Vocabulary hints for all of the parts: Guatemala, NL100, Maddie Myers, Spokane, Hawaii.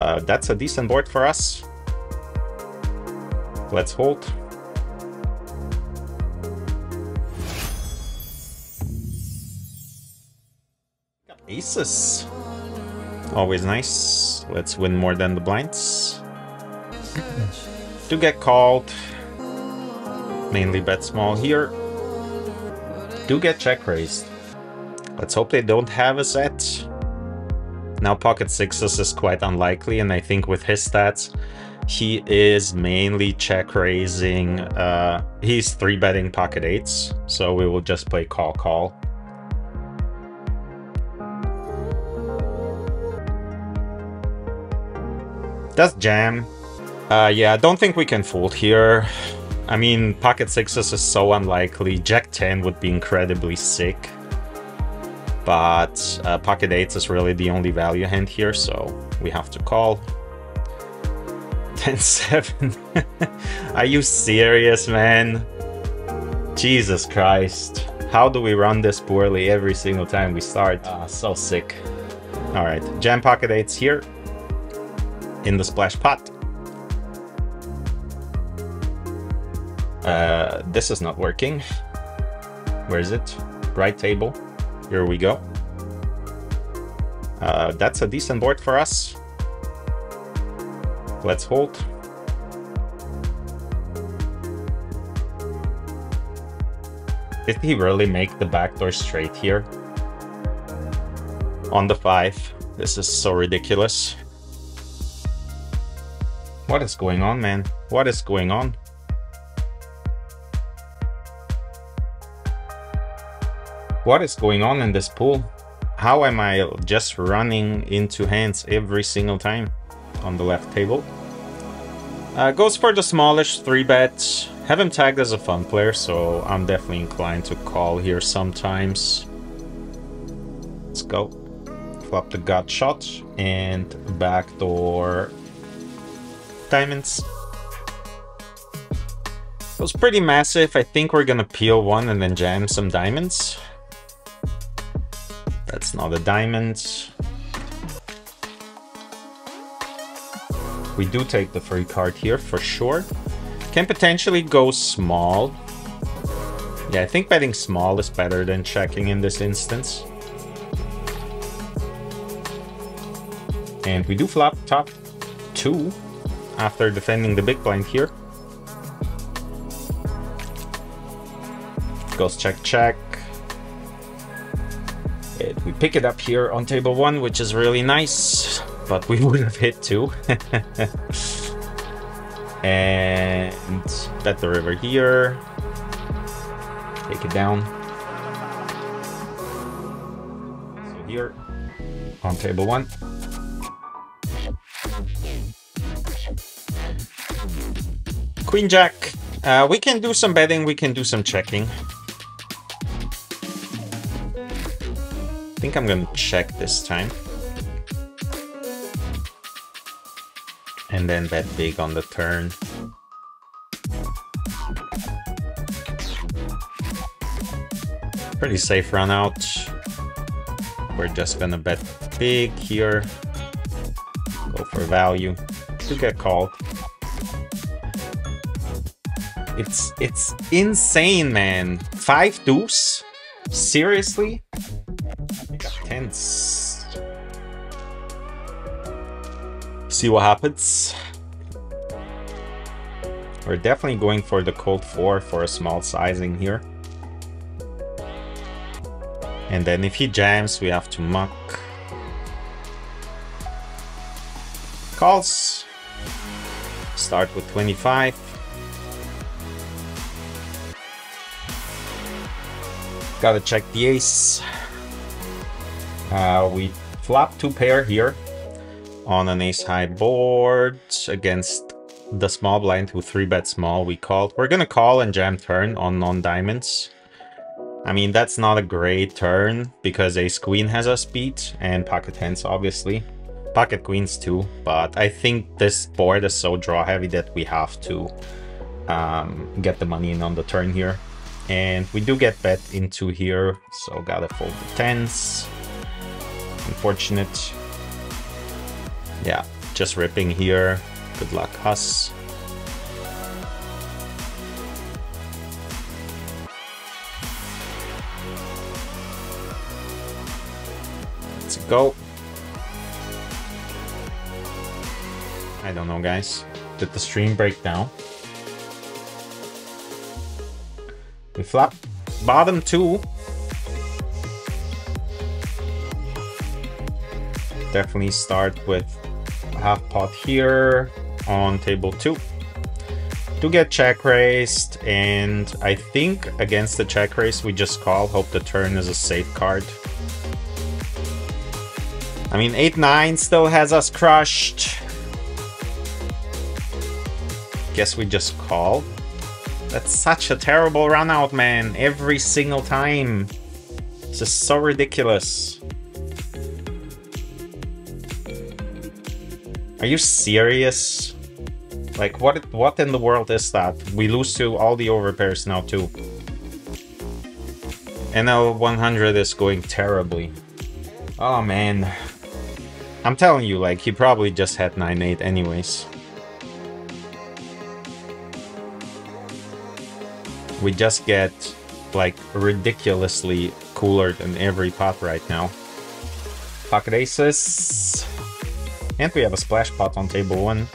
That's a decent board for us. Let's hold. Aces. Always nice. Let's win more than the blinds. To get called. Mainly bet small here. Do get check raised. Let's hope they don't have a set. Now pocket sixes is quite unlikely, and I think with his stats, he is mainly check raising. He's 3-betting pocket eights, so we will just play call call. That's jam. Yeah, I don't think we can fold here. I mean, pocket sixes is so unlikely. Jack 10 would be incredibly sick. But pocket eights is really the only value hand here, so we have to call. 10-7. Are you serious, man? Jesus Christ. How do we run this poorly every single time we start? So sick. All right, jam pocket eights here in the splash pot. This is not working. Where is it? Right table. Here we go. That's a decent board for us. Let's hold. Did he really make the backdoor straight here? On the 5. This is so ridiculous. What is going on, man? What is going on? What is going on in this pool? How am I just running into hands every single time? On the left table. Goes for the smallish 3-bet. Have him tagged as a fun player, so I'm definitely inclined to call here sometimes. Let's go. Flop the gut shot and backdoor diamonds. It was pretty massive. I think we're gonna peel one and then jam some diamonds. That's not a diamond. We do take the free card here for sure. Can potentially go small. Yeah, I think betting small is better than checking in this instance. And we do flop top 2 after defending the big blind here. Goes check, check. We pick it up here on table 1, which is really nice, but we would have hit 2. And bet the river here. Take it down. So here on table 1. Queen Jack. We can do some betting, we can do some checking. I think I'm gonna check this time. And then bet big on the turn. Pretty safe run out. We're just gonna bet big here. Go for value to get called. It's insane, man. 5 deuce? Seriously? Tense. See what happens. We're definitely going for the cold 4 for a small sizing here. And then if he jams, we have to muck. Calls. Start with 25. Gotta check the ace. We flop 2 pair here on an ace-high board against the small blind who 3-bet small. We called. We're gonna call and jam turn on non-diamonds. I mean, that's not a great turn because ace-queen has us beat and pocket tens, obviously. Pocket queens too, but I think this board is so draw-heavy that we have to get the money in on the turn here. And we do get bet into here, so gotta fold the tens. Unfortunate. Yeah, Just ripping here. Good luck, Huss. Let's go. I don't know, guys. Did the stream break down? We flop bottom two. Definitely start with a half pot here on table two to get check raised, and I think against the check raise we just call, hope the turn is a safe card. I mean 8-9 still has us crushed. Guess we just call. That's such a terrible run out, man. Every single time. It's just so ridiculous. Are you serious? Like what in the world is that? We lose to all the overpairs now too. NL100 is going terribly. Oh man. I'm telling you, like he probably just had 9-8 anyways. We just get like ridiculously cooler than every pot right now. Pocket aces. And we have a splash pot on table one.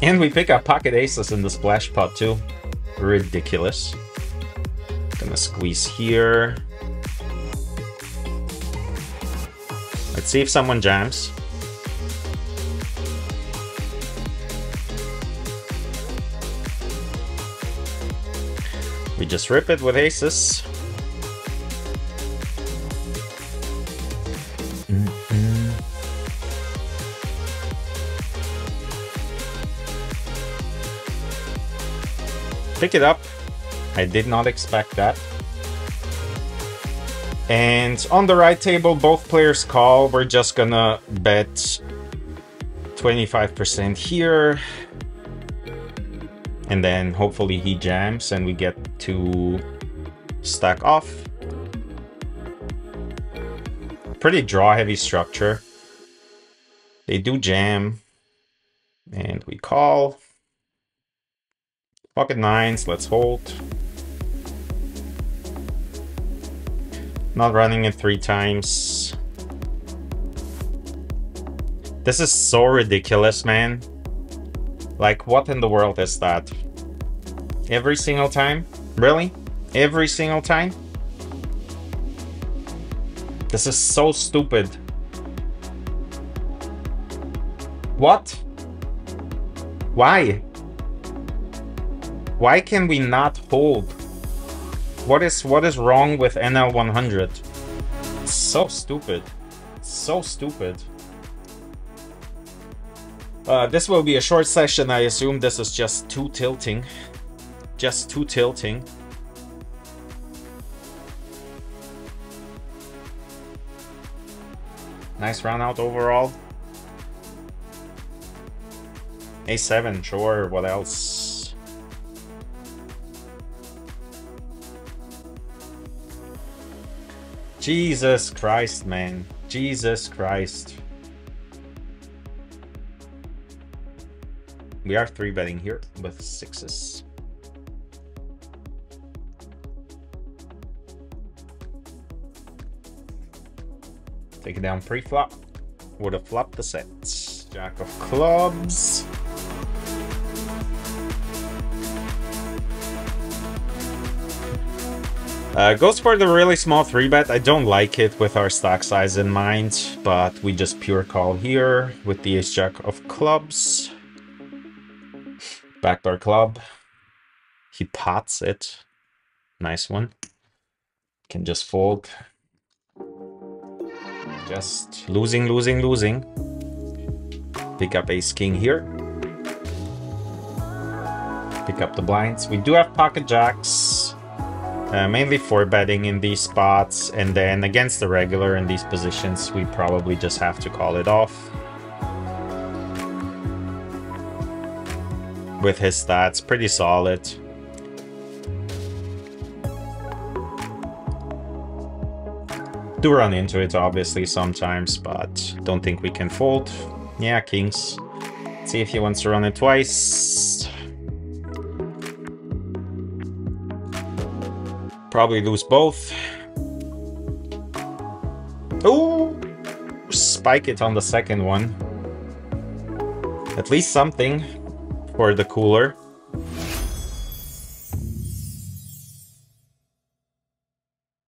And we pick up pocket aces in the splash pot too. Ridiculous. Gonna squeeze here. Let's see if someone jams. We just rip it with aces. Pick it up. I did not expect that. And on the right table, both players call. We're just gonna bet 25% here. And then hopefully he jams and we get to stack off. Pretty draw heavy structure. They do jam and we call. Pocket nines, let's hold. Not running it three times. This is so ridiculous, man. Like, what in the world is that? Every single time? Really? Every single time? This is so stupid. What? Why? Why can we not hold? What is wrong with NL100? It's so stupid. It's so stupid. This will be a short session. I assume this is just too tilting. Just too tilting. Nice run out overall. A7, sure, what else? Jesus Christ, man. Jesus Christ. We are 3-betting here with sixes. Take it down pre-flop. Would have flopped the sets. Jack of clubs. Goes for the really small 3-bet. I don't like it with our stack size in mind, but we just pure call here with the ace-jack of clubs. Backdoor club. He pots it. Nice one. Can just fold. Just losing, losing, losing. Pick up ace-king here. Pick up the blinds. We do have pocket jacks. Mainly for betting in these spots, and then against the regular in these positions, we probably just have to call it off. With his stats, pretty solid. Do run into it, obviously, sometimes, but don't think we can fold. Yeah, kings. Let's see if he wants to run it twice. Probably lose both. Oh, spike it on the second one. At least something for the cooler.